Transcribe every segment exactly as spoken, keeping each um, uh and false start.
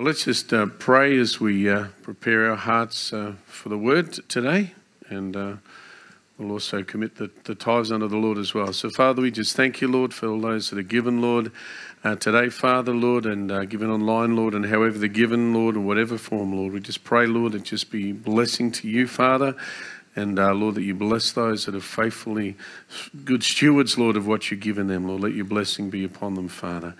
Well, let's just uh, pray as we uh, prepare our hearts uh, for the word today, and uh, we'll also commit the, the tithes unto the Lord as well. So, Father, we just thank you, Lord, for all those that are given, Lord, uh, today, Father, Lord, and uh, given online, Lord, and however they're given, Lord, in whatever form, Lord. We just pray, Lord, that just be blessing to you, Father. And, uh, Lord, that you bless those that are faithfully good stewards, Lord, of what you've given them. Lord, let your blessing be upon them, Father,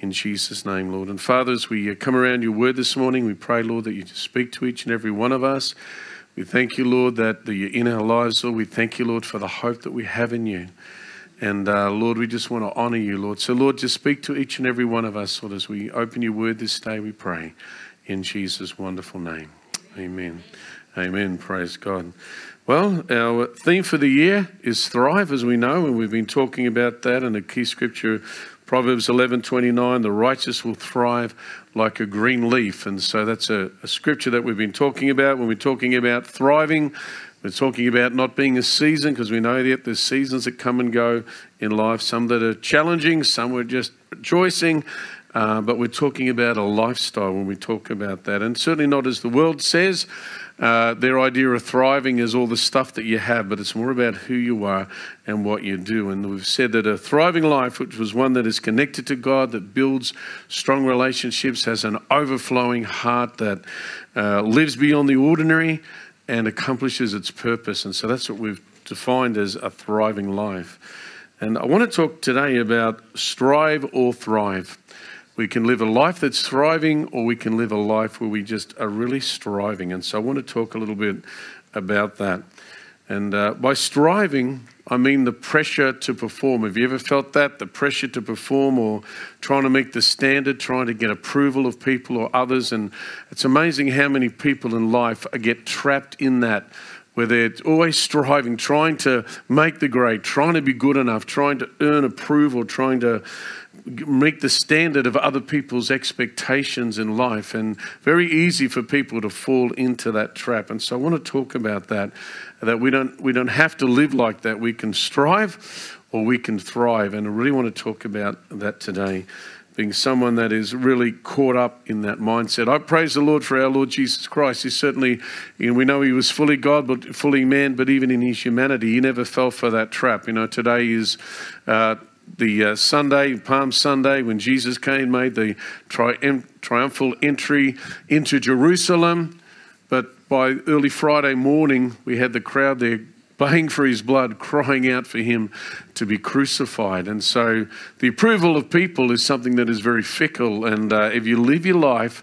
in Jesus' name, Lord. And, Father, as we come around your word this morning, we pray, Lord, that you just speak to each and every one of us. We thank you, Lord, that you're in our lives, Lord. We thank you, Lord, for the hope that we have in you. And, uh, Lord, we just want to honour you, Lord. So, Lord, just speak to each and every one of us, Lord, as we open your word this day, we pray, in Jesus' wonderful name. Amen. Amen. Praise God. Well, our theme for the year is thrive, as we know, and we've been talking about that in the key scripture, Proverbs eleven twenty-nine, the righteous will thrive like a green leaf. And so that's a, a scripture that we've been talking about. When we're talking about thriving, we're talking about not being a season, because we know that there's seasons that come and go in life, some that are challenging, some we're just rejoicing. Uh, but we're talking about a lifestyle when we talk about that. And certainly not as the world says. Uh, their idea of thriving is all the stuff that you have, but it's more about who you are and what you do. And we've said that a thriving life, which was one that is connected to God, that builds strong relationships, has an overflowing heart that uh, lives beyond the ordinary and accomplishes its purpose. And so that's what we've defined as a thriving life. And I want to talk today about strive or thrive. We can live a life that's thriving, or we can live a life where we just are really striving. And so I want to talk a little bit about that. And uh, by striving, I mean the pressure to perform. Have you ever felt that? The pressure to perform, or trying to make the standard, trying to get approval of people or others. And it's amazing how many people in life get trapped in that, where they're always striving, trying to make the grade, trying to be good enough, trying to earn approval, trying to make the standard of other people's expectations in life, and very easy for people to fall into that trap. And so I want to talk about that, that we don't, we don't have to live like that. We can strive or we can thrive, and I really want to talk about that today, being someone that is really caught up in that mindset. I praise the Lord for our Lord Jesus Christ. He certainly, you know, we know he was fully God, but fully man, but even in his humanity, he never fell for that trap. You know, today is... Uh, The uh, Sunday, Palm Sunday, when Jesus came, made the tri triumphal entry into Jerusalem. But by early Friday morning, we had the crowd there baying for his blood, crying out for him to be crucified. And so the approval of people is something that is very fickle. And uh, if you live your life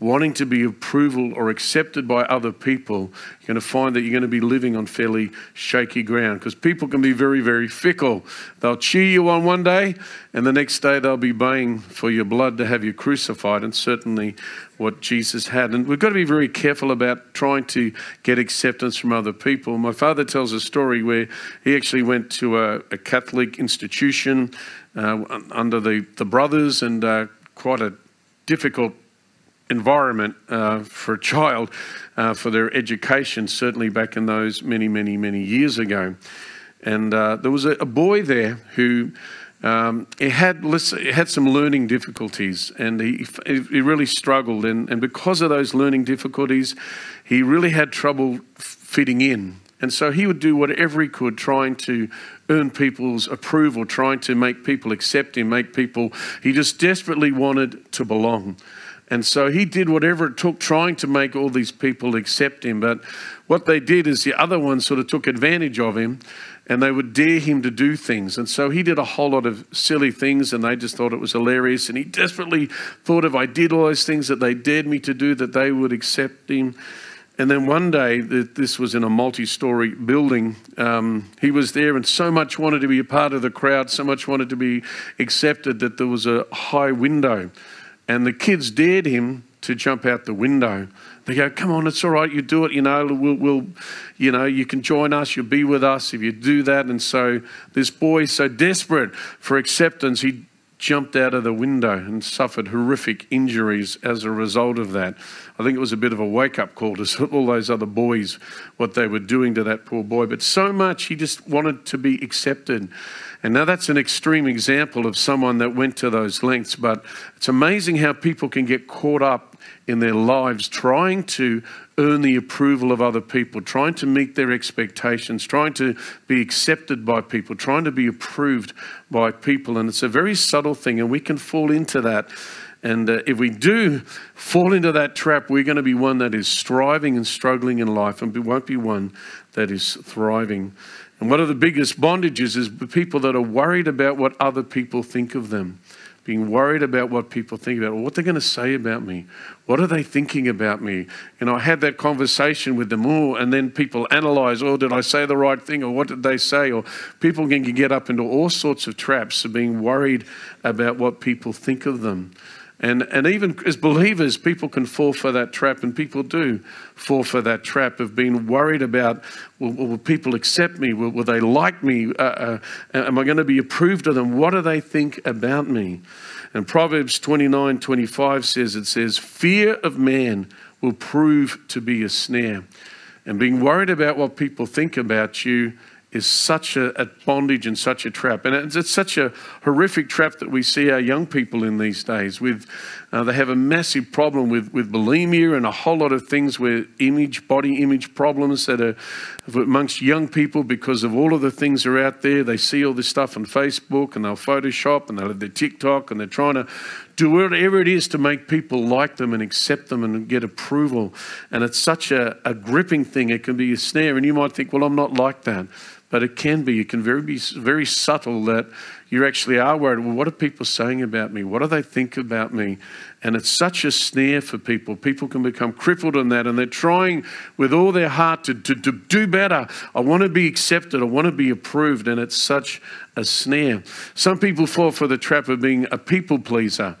wanting to be approval or accepted by other people, you're going to find that you're going to be living on fairly shaky ground, because people can be very, very fickle. They'll cheer you on one day, and the next day they'll be baying for your blood to have you crucified, and certainly what Jesus had. And we've got to be very careful about trying to get acceptance from other people. My father tells a story where he actually went to a, a Catholic institution uh, under the, the brothers, and uh, quite a difficult environment uh, for a child, uh, for their education, certainly back in those many, many, many years ago. And uh, there was a, a boy there who um, he had, he had some learning difficulties, and he, he really struggled. And, and because of those learning difficulties, he really had trouble fitting in. And so he would do whatever he could, trying to earn people's approval, trying to make people accept him, make people... He just desperately wanted to belong. And so he did whatever it took, trying to make all these people accept him. But what they did is the other ones sort of took advantage of him, and they would dare him to do things. And so he did a whole lot of silly things, and they just thought it was hilarious. And he desperately thought, if I did all those things that they dared me to do, that they would accept him. And then one day, this was in a multi-story building, um, he was there and so much wanted to be a part of the crowd, so much wanted to be accepted, that there was a high window. And the kids dared him to jump out the window. They go, come on, it's all right, you do it, you know, we'll, we'll, you know, you can join us, you'll be with us if you do that. And so this boy, so desperate for acceptance, he jumped out of the window and suffered horrific injuries as a result of that. I think it was a bit of a wake-up call to all those other boys, what they were doing to that poor boy. But so much, he just wanted to be accepted. And now that's an extreme example of someone that went to those lengths, but it's amazing how people can get caught up in their lives trying to earn the approval of other people, trying to meet their expectations, trying to be accepted by people, trying to be approved by people. And it's a very subtle thing, and we can fall into that. And uh, if we do fall into that trap, we're going to be one that is striving and struggling in life, and we won't be one that is thriving. And one of the biggest bondages is the people that are worried about what other people think of them, being worried about what people think about, or what they're going to say about me. What are they thinking about me? And I had that conversation with them, oh, and then people analyze, oh, did I say the right thing, or what did they say? Or people can get up into all sorts of traps of being worried about what people think of them. And, and even as believers, people can fall for that trap, and people do fall for that trap of being worried about, will, will people accept me? Will, will they like me? Uh, uh, am I going to be approved of them? What do they think about me? And Proverbs twenty-nine twenty-five says, it says, fear of man will prove to be a snare. And being worried about what people think about you is such a, a bondage and such a trap. And it's, it's such a horrific trap that we see our young people in these days with. Uh, they have a massive problem with, with bulimia and a whole lot of things where image, body image problems that are amongst young people because of all of the things that are out there. They see all this stuff on Facebook, and they'll Photoshop, and they'll have their TikTok, and they're trying to do whatever it is to make people like them and accept them and get approval. And it's such a, a gripping thing. It can be a snare. And you might think, well, I'm not like that. But it can be, it can very be very subtle that you actually are worried, well, what are people saying about me? What do they think about me? And it's such a snare for people. People can become crippled in that, and they're trying with all their heart to, to, to do better. I want to be accepted. I want to be approved. And it's such a snare. Some people fall for the trap of being a people pleaser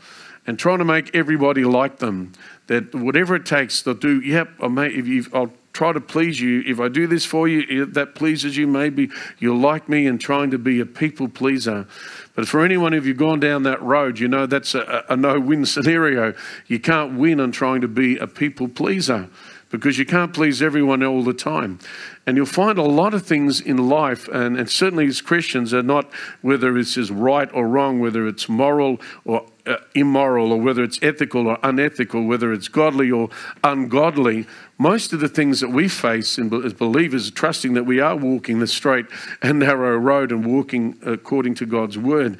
and trying to make everybody like them. That whatever it takes, they'll do, yep, I may, if you've, I'll try to please you. If I do this for you, if that pleases you, maybe you'll like me, and trying to be a people pleaser. But for anyone, if you've gone down that road, you know that's a, a no-win scenario. You can't win on trying to be a people pleaser, because you can't please everyone all the time. And you'll find a lot of things in life, and, and certainly as Christians, are not whether it's is right or wrong, whether it's moral or uh, immoral, or whether it's ethical or unethical, whether it's godly or ungodly. Most of the things that we face in, as believers, are trusting that we are walking the straight and narrow road and walking according to God's word.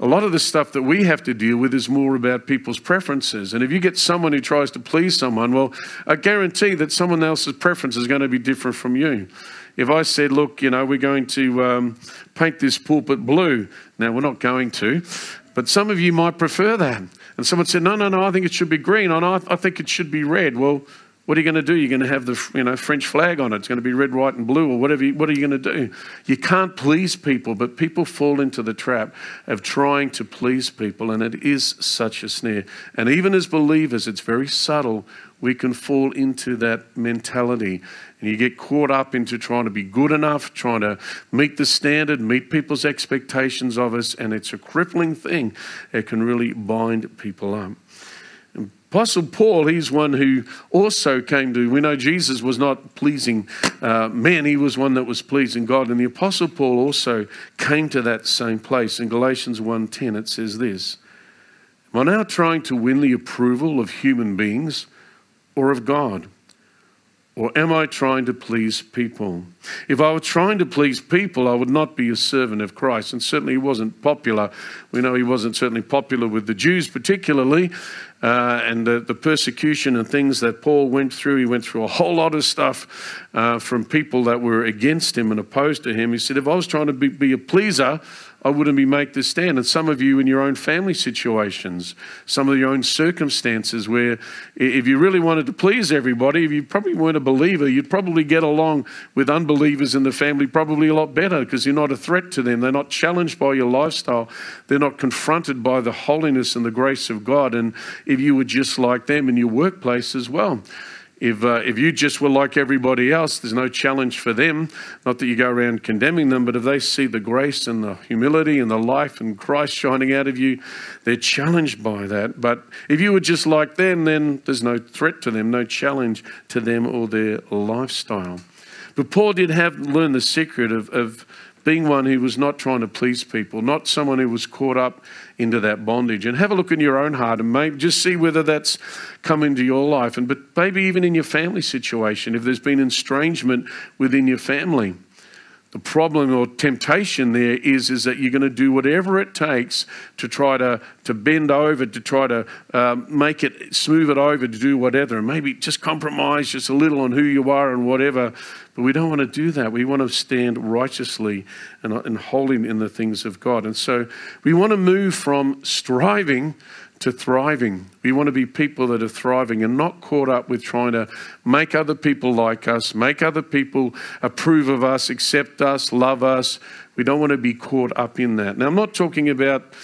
A lot of the stuff that we have to deal with is more about people's preferences. And if you get someone who tries to please someone, well, I guarantee that someone else's preference is going to be different from you. If I said, look, you know, we're going to um, paint this pulpit blue. Now, we're not going to, but some of you might prefer that. And someone said, no, no, no, I think it should be green. And I, I think it should be red. Well, what are you going to do? You're going to have the you know French flag on it. It's going to be red, white, and blue, or whatever. You, what are you going to do? You can't please people, but people fall into the trap of trying to please people, and it is such a snare. And even as believers, it's very subtle. We can fall into that mentality, and you get caught up into trying to be good enough, trying to meet the standard, meet people's expectations of us, and it's a crippling thing. It can really bind people up. Apostle Paul, he's one who also came to, we know Jesus was not pleasing uh, man, he was one that was pleasing God. And the Apostle Paul also came to that same place. In Galatians one ten, it says this, am I now trying to win the approval of human beings or of God? Or am I trying to please people? If I were trying to please people, I would not be a servant of Christ. And certainly he wasn't popular. We know he wasn't certainly popular with the Jews particularly. Uh, and the, the persecution and things that Paul went through, he went through a whole lot of stuff uh, from people that were against him and opposed to him. He said, if I was trying to be, be a pleaser, I wouldn't be make this stand. And some of you in your own family situations, some of your own circumstances where if you really wanted to please everybody, if you probably weren't a believer, you'd probably get along with unbelievers in the family probably a lot better, because you're not a threat to them. They're not challenged by your lifestyle. They're not confronted by the holiness and the grace of God. And if you were just like them in your workplace as well. If, uh, if you just were like everybody else, there's no challenge for them. Not that you go around condemning them, but if they see the grace and the humility and the life and Christ shining out of you, they're challenged by that. But if you were just like them, then there's no threat to them, no challenge to them or their lifestyle. But Paul did have learned the secret of, of being one who was not trying to please people, not someone who was caught up into that bondage. And have a look in your own heart and maybe just see whether that's come into your life. And but maybe even in your family situation, if there's been estrangement within your family, the problem or temptation there is, is that you're going to do whatever it takes to try to, to bend over, to try to um, make it, smooth it over, to do whatever. And maybe just compromise just a little on who you are and whatever. But we don't want to do that. We want to stand righteously and, and holy in the things of God. And so we want to move from striving to thriving. We want to be people that are thriving and not caught up with trying to make other people like us, make other people approve of us, accept us, love us. We don't want to be caught up in that. Now, I'm not talking about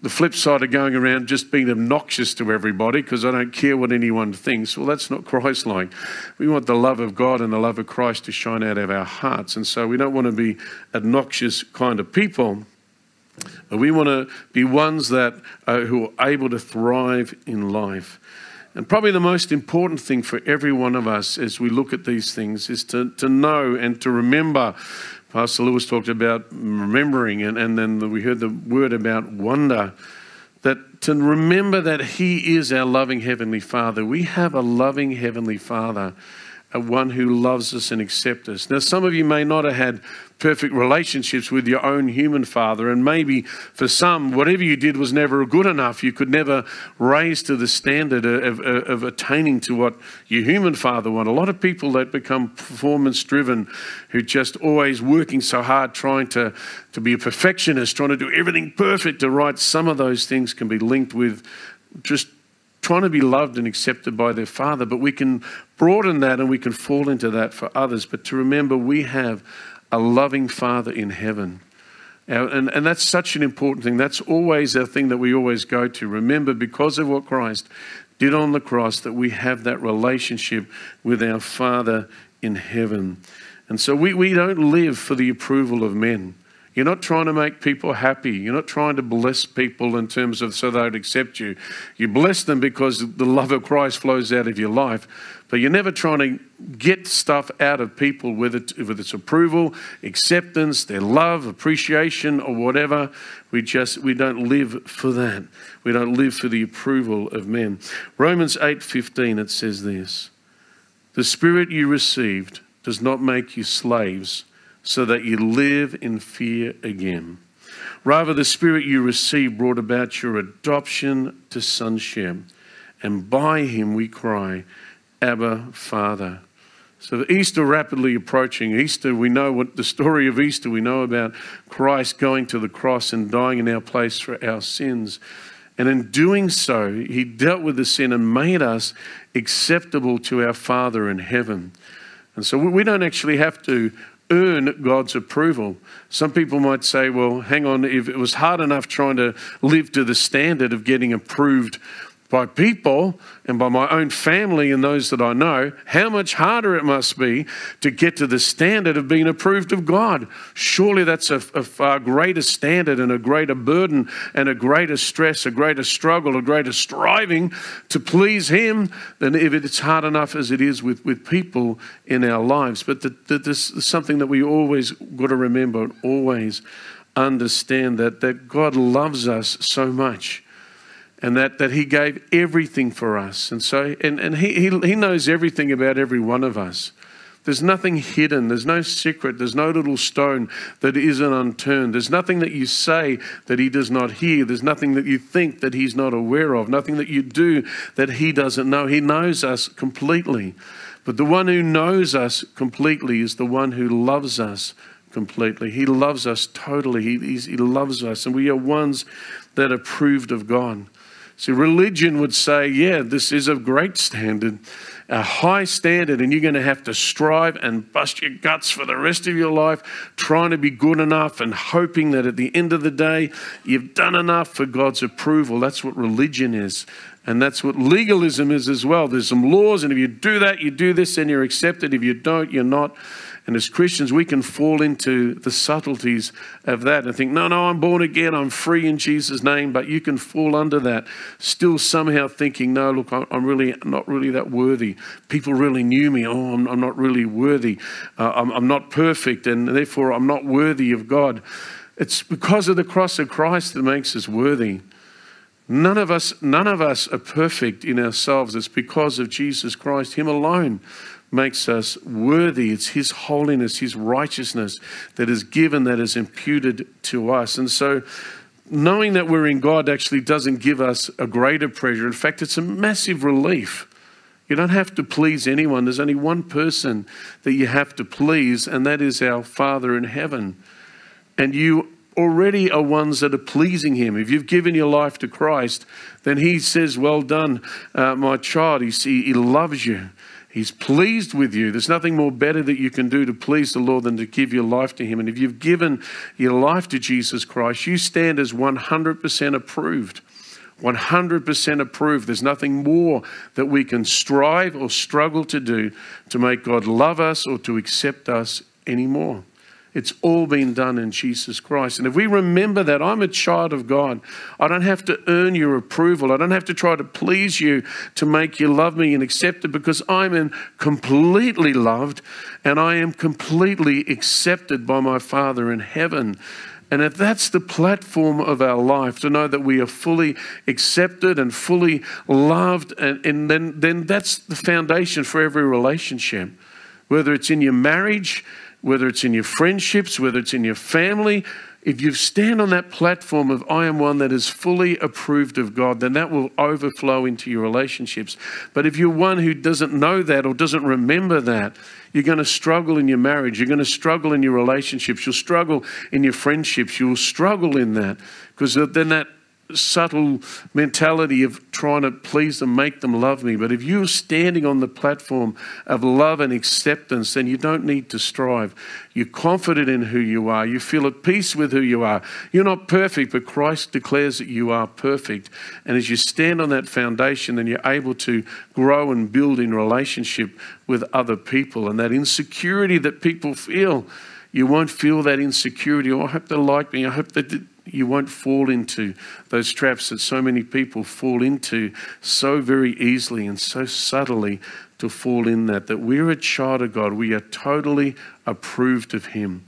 the flip side of going around just being obnoxious to everybody because I don't care what anyone thinks. Well, that's not Christ-like. We want the love of God and the love of Christ to shine out of our hearts. And so we don't want to be obnoxious kind of people. But we want to be ones that uh, who are able to thrive in life. And probably the most important thing for every one of us as we look at these things is to, to know and to remember. Pastor Lewis talked about remembering, and, and then the, we heard the word about wonder. That to remember that He is our loving Heavenly Father. We have a loving Heavenly Father, one who loves us and accepts us. Now, some of you may not have had perfect relationships with your own human father, and maybe for some, whatever you did was never good enough. You could never raise to the standard of, of, of attaining to what your human father wanted. A lot of people that become performance-driven, who just always working so hard, trying to, to be a perfectionist, trying to do everything perfect to right, some of those things can be linked with just trying to be loved and accepted by their father. But we can broaden that and we can fall into that for others. But to remember, we have a loving Father in heaven. And, and, and that's such an important thing. That's always a thing that we always go to. Remember, because of what Christ did on the cross, that we have that relationship with our Father in heaven. And so we, we don't live for the approval of men. You're not trying to make people happy. You're not trying to bless people in terms of so they'd accept you. You bless them because the love of Christ flows out of your life. But you're never trying to get stuff out of people, whether it's approval, acceptance, their love, appreciation, or whatever. We just, we don't live for that. We don't live for the approval of men. Romans eight fifteen, it says this: "The Spirit you received does not make you slaves, so that you live in fear again. Rather, the Spirit you received brought about your adoption to sonship, and by Him we cry, Abba, Father." So Easter rapidly approaching. Easter, we know what the story of Easter, we know about Christ going to the cross and dying in our place for our sins. And in doing so, He dealt with the sin and made us acceptable to our Father in heaven. And so we don't actually have to earn God's approval. Some people might say, well, hang on, if it was hard enough trying to live to the standard of getting approved by people and by my own family and those that I know, how much harder it must be to get to the standard of being approved of God. Surely that's a, a far greater standard and a greater burden and a greater stress, a greater struggle, a greater striving to please Him than if it's hard enough as it is with, with people in our lives. But the, the, this is something that we always got to remember and always understand, that, that God loves us so much. And that, that He gave everything for us. And so, and, and he, he, he knows everything about every one of us. There's nothing hidden. There's no secret. There's no little stone that isn't unturned. There's nothing that you say that He does not hear. There's nothing that you think that He's not aware of. Nothing that you do that He doesn't know. He knows us completely. But the one who knows us completely is the one who loves us completely. He loves us totally. He, he loves us. And we are ones that are approved of God. See, religion would say, yeah, this is a great standard, a high standard, and you're going to have to strive and bust your guts for the rest of your life, trying to be good enough and hoping that at the end of the day, you've done enough for God's approval. That's what religion is. And that's what legalism is as well. There's some laws, and if you do that, you do this, and you're accepted. If you don't, you're not. And as Christians, we can fall into the subtleties of that and think, no, no, I'm born again. I'm free in Jesus' name. But you can fall under that, still somehow thinking, no, look, I'm really not really that worthy. People really knew me. Oh, I'm, I'm not really worthy. Uh, I'm, I'm not perfect, and therefore I'm not worthy of God. It's because of the cross of Christ that makes us worthy. None of us, none of us are perfect in ourselves. It's because of Jesus Christ. Him alone makes us worthy. It's His holiness, His righteousness that is given, that is imputed to us. And so knowing that we're in God actually doesn't give us a greater pleasure. In fact, it's a massive relief. You don't have to please anyone. There's only one person that you have to please, and that is our Father in heaven. And you already are ones that are pleasing Him. If you've given your life to Christ, then He says, well done, uh, my child. He, he loves you. He's pleased with you. There's nothing more better that you can do to please the Lord than to give your life to Him. And if you've given your life to Jesus Christ, you stand as one hundred percent approved. one hundred percent approved. There's nothing more that we can strive or struggle to do to make God love us or to accept us anymore. It's all been done in Jesus Christ. And if we remember that, I'm a child of God. I don't have to earn your approval. I don't have to try to please you to make you love me and accept it, because I'm in completely loved and I am completely accepted by my Father in heaven. And if that's the platform of our life, to know that we are fully accepted and fully loved, and, and then, then that's the foundation for every relationship, whether it's in your marriage, whether it's in your friendships, whether it's in your family. If you stand on that platform of I am one that is fully approved of God, then that will overflow into your relationships. But if you're one who doesn't know that or doesn't remember that, you're going to struggle in your marriage. You're going to struggle in your relationships. You'll struggle in your friendships. You'll struggle in that, because then that subtle mentality of trying to please them, make them love me. But if you're standing on the platform of love and acceptance, then you don't need to strive. You're confident in who you are. You feel at peace with who you are. You're not perfect, but Christ declares that you are perfect. And as you stand on that foundation, then you're able to grow and build in relationship with other people. And that insecurity that people feel, you won't feel that insecurity. Oh, I hope they like me. I hope they did. You won't fall into those traps that so many people fall into so very easily and so subtly, to fall in that, that we're a child of God. We are totally approved of Him.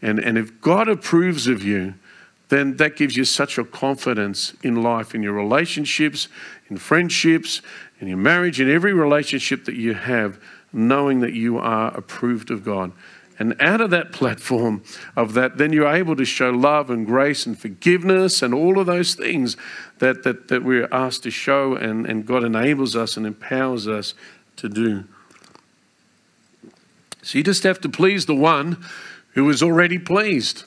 And, and if God approves of you, then that gives you such a confidence in life, in your relationships, in friendships, in your marriage, in every relationship that you have, knowing that you are approved of God. And out of that platform of that, then you're able to show love and grace and forgiveness and all of those things that, that, that we're asked to show, and, and God enables us and empowers us to do. So you just have to please the one who is already pleased,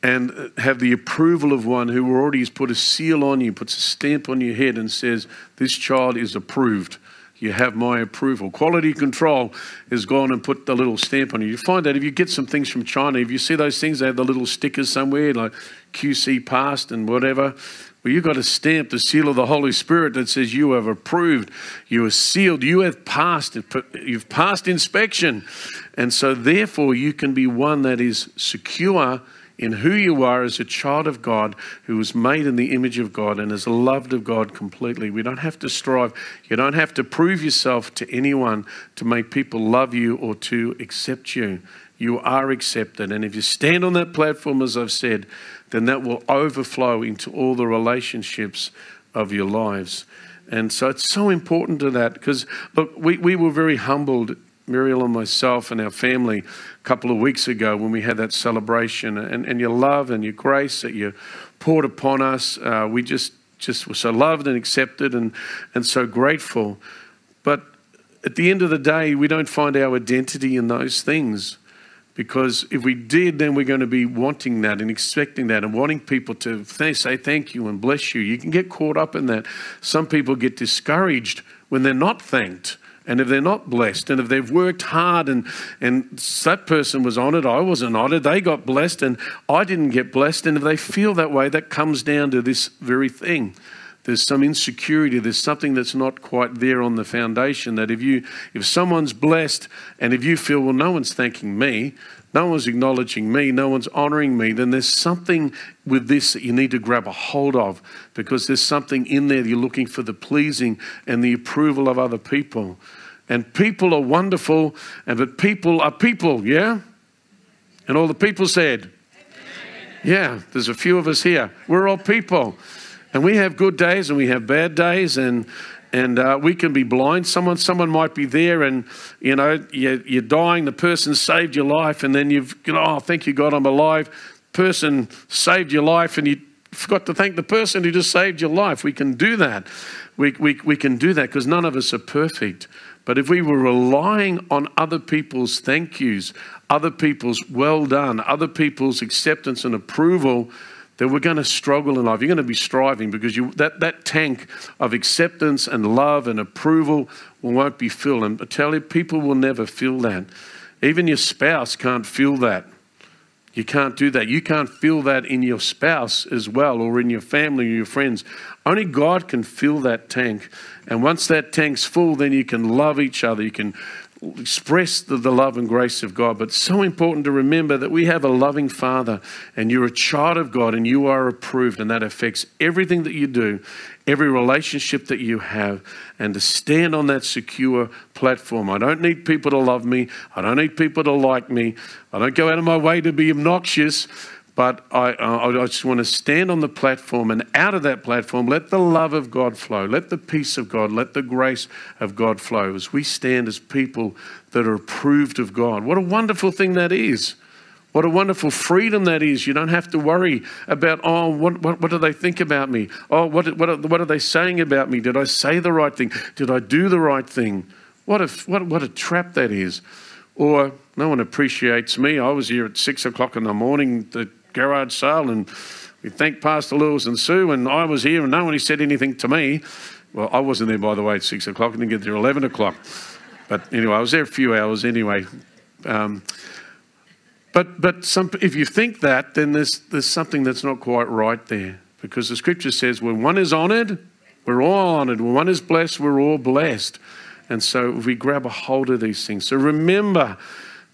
and have the approval of one who already has put a seal on you, puts a stamp on your head and says, this child is approved. You have my approval. Quality control is gone and put the little stamp on you. You find that if you get some things from China, if you see those things, they have the little stickers somewhere like Q C passed and whatever. Well, you've got a stamp, the seal of the Holy Spirit, that says you have approved, you are sealed, you have passed, you've passed inspection. And so therefore you can be one that is secure in who you are as a child of God, who was made in the image of God and is loved of God completely. We don't have to strive. You don't have to prove yourself to anyone to make people love you or to accept you. You are accepted. And if you stand on that platform, as I've said, then that will overflow into all the relationships of your lives. And so it's so important to that, because look, we, we were very humbled, Muriel and myself and our family, a couple of weeks ago when we had that celebration, and, and your love and your grace that you poured upon us. Uh, we just, just were so loved and accepted and, and so grateful. But at the end of the day, we don't find our identity in those things, because if we did, then we're going to be wanting that and expecting that and wanting people to th- say thank you and bless you. You can get caught up in that. Some people get discouraged when they're not thanked. And if they're not blessed, and if they've worked hard, and, and that person was honoured, I wasn't honoured, they got blessed and I didn't get blessed. And if they feel that way, that comes down to this very thing, There's some insecurity. There's something that's not quite there on the foundation, that if you, if someone's blessed and if you feel, well, no one's thanking me, no one's acknowledging me, no one's honouring me, then there's something with this that you need to grab a hold of, because there's something in there that you're looking for the pleasing and the approval of other people. And people are wonderful, and but people are people, yeah? And all the people said, amen. Yeah, there's a few of us here. We're all people. And we have good days and we have bad days, and And uh, we can be blind. Someone, someone might be there, and you know you're, you're dying. The person saved your life, and then you've, you know, oh, thank you God, I'm alive. Person saved your life, and you forgot to thank the person who just saved your life. We can do that. We we we can do that because none of us are perfect. But if we were relying on other people's thank yous, other people's well done, other people's acceptance and approval, that we're going to struggle in life. You're going to be striving, because you, that, that tank of acceptance and love and approval won't be filled. And I tell you, people will never feel that. Even your spouse can't feel that. You can't do that. You can't feel that in your spouse as well, or in your family or your friends. Only God can fill that tank. And once that tank's full, then you can love each other. You can express the, the love and grace of God. But it's so important to remember that we have a loving Father, and you're a child of God, and you are approved, and that affects everything that you do, every relationship that you have, and to stand on that secure platform. I don't need people to love me. I don't need people to like me. I don't go out of my way to be obnoxious, but I, I, I just want to stand on the platform, and out of that platform, let the love of God flow. Let the peace of God, let the grace of God flow as we stand as people that are approved of God. What a wonderful thing that is. What a wonderful freedom that is. You don't have to worry about, oh, what, what, what do they think about me? Oh, what, what, are, what are they saying about me? Did I say the right thing? Did I do the right thing? What a, what, what a trap that is. Or no one appreciates me. I was here at six o'clock in the morning, the garage sale, and we thanked Pastor Lewis and Sue, and I was here, and no one said anything to me. Well, I wasn't there, by the way, at six o'clock. I didn't get there at eleven o'clock. But anyway, I was there a few hours anyway. Um, but but some, if you think that, then there's, there's something that's not quite right there, because the scripture says when one is honoured, we're all honoured. When one is blessed, we're all blessed. And so if we grab a hold of these things. So remember,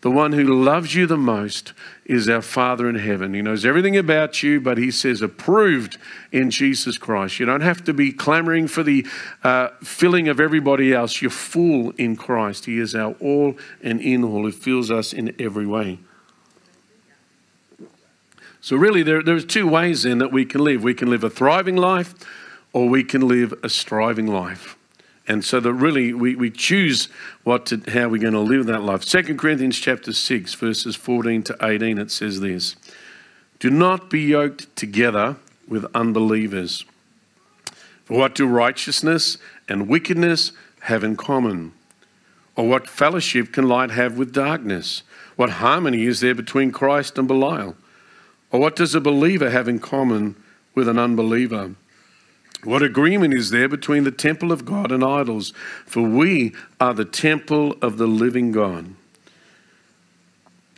the one who loves you the most is our Father in heaven. He knows everything about you, but he says approved in Jesus Christ. You don't have to be clamoring for the uh, filling of everybody else. You're full in Christ. He is our all and in all, who fills us in every way. So really, there, there's two ways then that we can live. We can live a thriving life, or we can live a striving life. And so that really we, we choose what to, how we're going to live that life. Second Corinthians chapter six, verses fourteen to eighteen, it says this. Do not be yoked together with unbelievers. For what do righteousness and wickedness have in common? Or what fellowship can light have with darkness? What harmony is there between Christ and Belial? Or what does a believer have in common with an unbeliever? What agreement is there between the temple of God and idols? For we are the temple of the living God.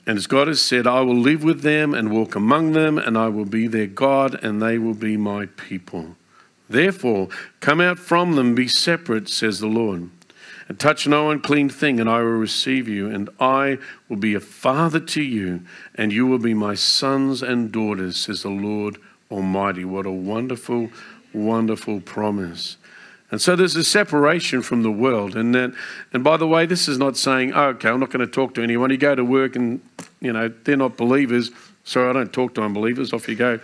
And as God has said, I will live with them and walk among them, and I will be their God, and they will be my people. Therefore, come out from them, be separate, says the Lord. And touch no unclean thing, and I will receive you, and I will be a father to you, and you will be my sons and daughters, says the Lord Almighty. What a wonderful Wonderful promise. And so there's a separation from the world. And that, and by the way, this is not saying, oh, okay, I'm not going to talk to anyone. You go to work and, you know, they're not believers. Sorry, I don't talk to unbelievers. Off you go.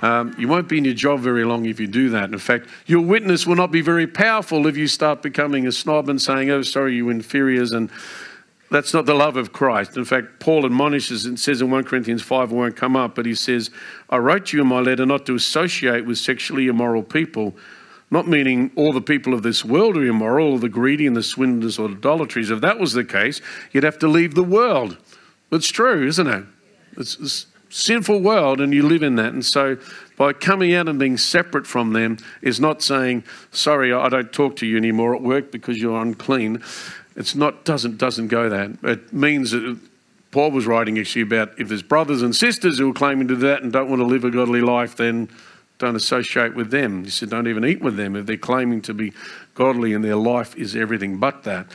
Um, you won't be in your job very long if you do that. In fact, your witness will not be very powerful if you start becoming a snob and saying, oh, sorry, you inferiors. And that's not the love of Christ. In fact, Paul admonishes and says in First Corinthians five, it won't come up, but he says, I wrote you in my letter not to associate with sexually immoral people, not meaning all the people of this world are immoral, or the greedy and the swindlers or idolatries. If that was the case, you'd have to leave the world. It's true, isn't it? It's, it's a sinful world, and you live in that. And so by coming out and being separate from them is not saying, sorry, I don't talk to you anymore at work because you're unclean. It's not, doesn't, doesn't go that. It means that Paul was writing actually about if there's brothers and sisters who are claiming to do that and don't want to live a godly life, then Don't associate with them. He said, don't even eat with them if they're claiming to be godly and their life is everything but that.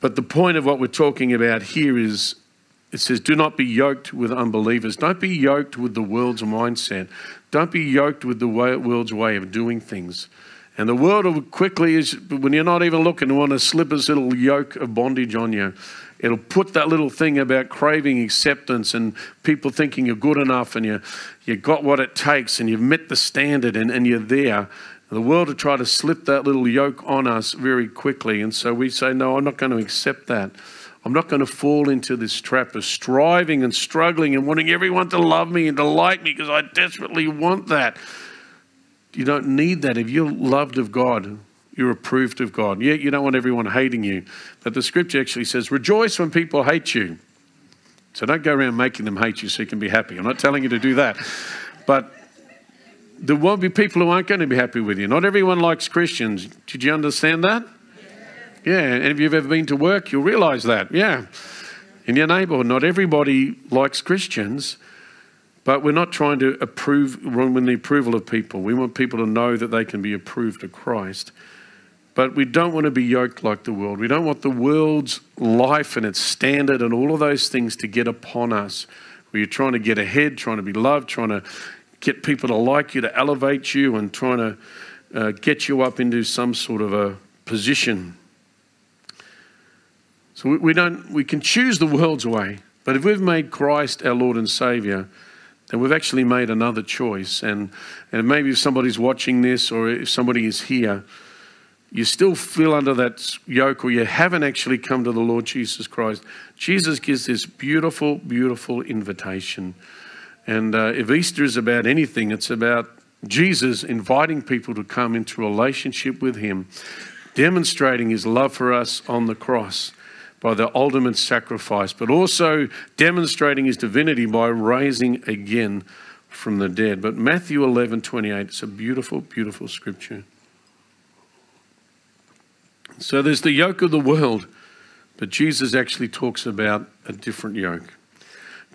But the point of what we're talking about here is, it says, do not be yoked with unbelievers. Don't be yoked with the world's mindset. Don't be yoked with the way, world's way of doing things. And the world will quickly, is, when you're not even looking, want to slip this little yoke of bondage on you. It'll put that little thing about craving acceptance and people thinking you're good enough and you, you got what it takes and you've met the standard and, and you're there. The world will try to slip that little yoke on us very quickly. And so we say, no, I'm not going to accept that. I'm not going to fall into this trap of striving and struggling and wanting everyone to love me and to like me because I desperately want that. You don't need that. If you're loved of God, you're approved of God. Yet you don't want everyone hating you. But the scripture actually says, rejoice when people hate you. So don't go around making them hate you so you can be happy. I'm not telling you to do that. But there won't be people who aren't going to be happy with you. Not everyone likes Christians. Did you understand that? Yeah, and if you've ever been to work, you'll realise that, yeah. In your neighbourhood, not everybody likes Christians, but we're not trying to approve, win the approval of people. We want people to know that they can be approved of Christ. But we don't want to be yoked like the world. We don't want the world's life and its standard and all of those things to get upon us, where you're trying to get ahead, trying to be loved, trying to get people to like you, to elevate you, and trying to uh, get you up into some sort of a position. So we don't, we can choose the world's way, but if we've made Christ our Lord and Saviour, then we've actually made another choice. And, and maybe if somebody's watching this or if somebody is here, you still feel under that yoke or you haven't actually come to the Lord Jesus Christ. Jesus gives this beautiful, beautiful invitation. And uh, if Easter is about anything, it's about Jesus inviting people to come into relationship with him, demonstrating his love for us on the cross by the ultimate sacrifice, but also demonstrating his divinity by rising again from the dead. But Matthew eleven twenty-eight, it's a beautiful, beautiful scripture. So there's the yoke of the world, but Jesus actually talks about a different yoke.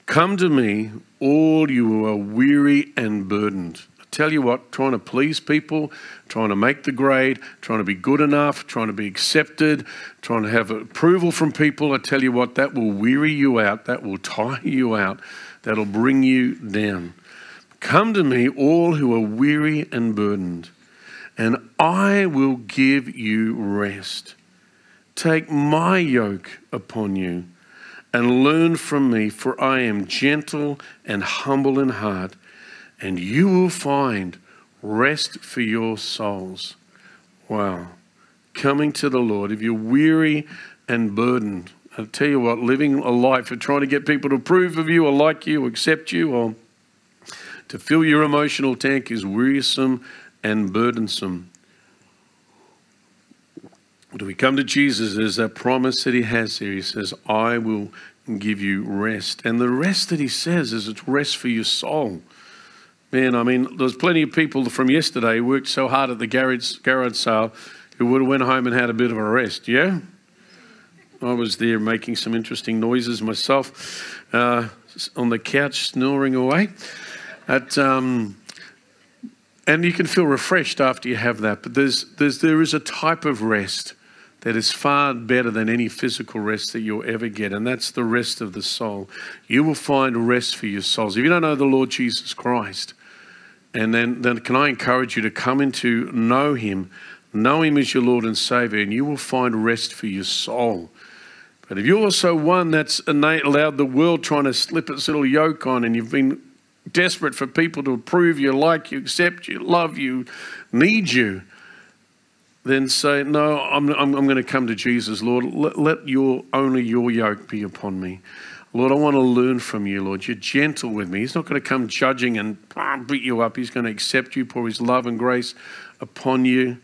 Come to me, all you who are weary and burdened. I tell you what, trying to please people, trying to make the grade, trying to be good enough, trying to be accepted, trying to have approval from people, I tell you what, that will weary you out, that will tire you out, that'll bring you down. Come to me, all who are weary and burdened, and I will give you rest. Take my yoke upon you and learn from me, for I am gentle and humble in heart, and you will find rest for your souls. Wow. Coming to the Lord. If you're weary and burdened, I'll tell you what, living a life of trying to get people to approve of you or like you or accept you or to fill your emotional tank is wearisome and burdensome. Do we come to Jesus? There's that promise that he has here. He says, I will give you rest. And the rest that he says is it's rest for your soul. Man, I mean, there's plenty of people from yesterday who worked so hard at the garage, garage sale who would have went home and had a bit of a rest, yeah? I was there making some interesting noises myself uh, on the couch, snoring away. At, um, and you can feel refreshed after you have that. But there's, there's, there is a type of rest that is far better than any physical rest that you'll ever get, and that's the rest of the soul. You will find rest for your souls. If you don't know the Lord Jesus Christ, and then, then can I encourage you to come into know him, know him as your Lord and Saviour, and you will find rest for your soul. But if you're also one that's allowed the world trying to slip its little yoke on, and you've been desperate for people to approve you, like you, accept you, love you, need you, then say, no, I'm, I'm, I'm going to come to Jesus, Lord. Let, let your, only your yoke be upon me. Lord, I want to learn from you, Lord. You're gentle with me. He's not going to come judging and beat you up. He's going to accept you, pour his love and grace upon you.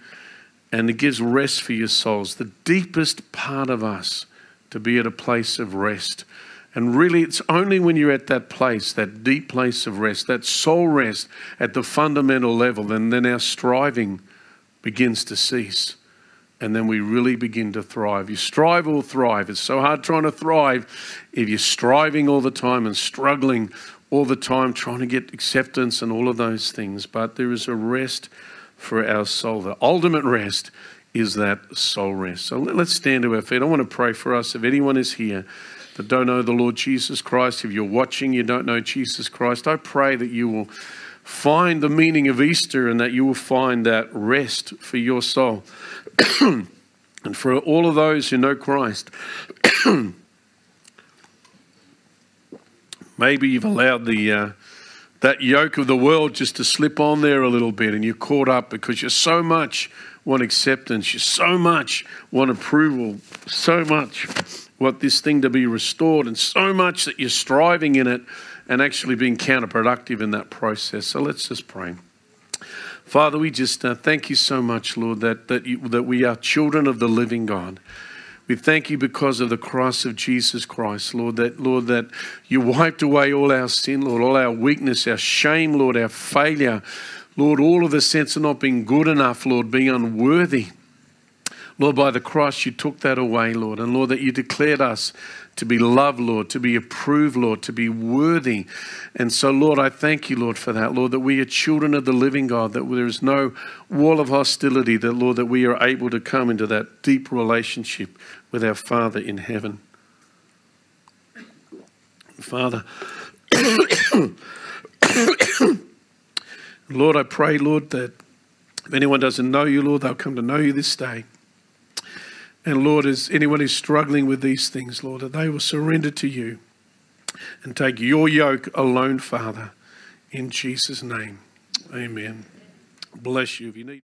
And it gives rest for your souls, the deepest part of us, to be at a place of rest. And really, it's only when you're at that place, that deep place of rest, that soul rest at the fundamental level, then, then our striving begins to cease, and then we really begin to thrive. You strive or thrive. It's so hard trying to thrive if you're striving all the time and struggling all the time trying to get acceptance and all of those things. But there is a rest for our soul. The ultimate rest is that soul rest. So let's stand to our feet. I want to pray for us. If anyone is here that don't know the Lord Jesus Christ, if you're watching, you don't know Jesus Christ, I pray that you will find the meaning of Easter and that you will find that rest for your soul. And for all of those who know Christ, maybe you've allowed the uh, that yoke of the world just to slip on there a little bit, and you're caught up because you so much want acceptance, you so much want approval, so much want this thing to be restored, and so much that you're striving in it and actually being counterproductive in that process. So let's just pray. Father, we just uh, thank you so much, Lord, that, that, you, that we are children of the living God. We thank you because of the cross of Jesus Christ, Lord, that, Lord, that you wiped away all our sin, Lord, all our weakness, our shame, Lord, our failure, Lord, all of the sense of not being good enough, Lord, being unworthy. Lord, by the cross, you took that away, Lord. And Lord, that you declared us to be loved, Lord, to be approved, Lord, to be worthy. And so, Lord, I thank you, Lord, for that, Lord, that we are children of the living God, that there is no wall of hostility, that, Lord, that we are able to come into that deep relationship with our Father in heaven. Father, Lord, I pray, Lord, that if anyone doesn't know you, Lord, they'll come to know you this day. And Lord, as anyone who's struggling with these things, Lord, that they will surrender to you and take your yoke alone, Father, in Jesus' name. Amen. Bless you. If you need